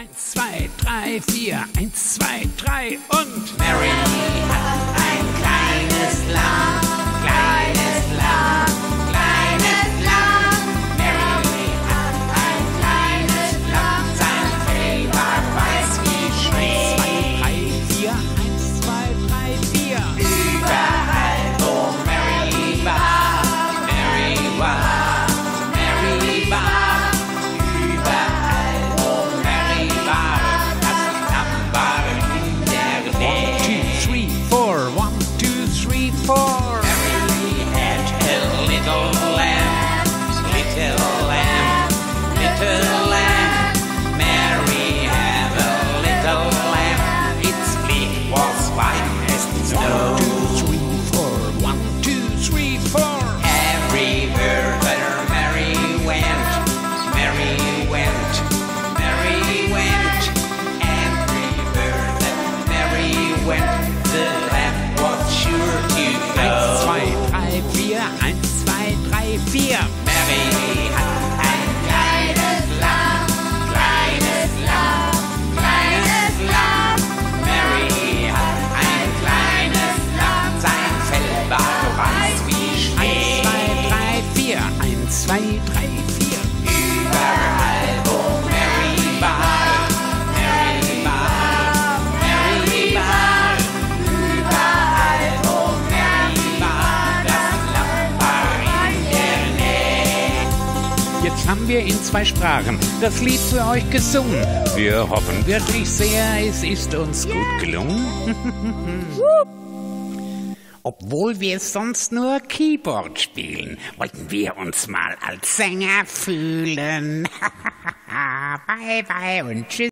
Eins, zwei, drei, vier, eins, zwei, drei und Mary hat ein kleines Lamm, kleines Lamm, kleines Lamm. Mary hat ein kleines Lamm, sein Fell war weiß wie Schnee. Zwei, drei, vier, eins, zwei, drei, vier. Überall, wo Mary war, Mary war. Mary had a little lamb, little lamb, little lamb. Mary had a little lamb, its fleece was white as snow. 1, 2, 3, 4, 1, 2, 3, 4. Everywhere that Mary went, Mary went, Mary went. Everywhere that Mary went, the lamb was sure to go. 1, 2, 3, 4. Mary hat ein kleines Lamm, kleines Lamm, kleines Lamm. Mary hat ein kleines Lamm, sein Fell war weiß wie Schnee. 1, 2, 3, 4, 1, 2, 3, 4. Überall, wo Mary war. Jetzt haben wir in 2 Sprachen das Lied für euch gesungen. Wir hoffen wirklich sehr, es ist uns gut gelungen. Obwohl wir sonst nur Keyboard spielen, wollten wir uns mal als Sänger fühlen. Bye, bye und tschüss.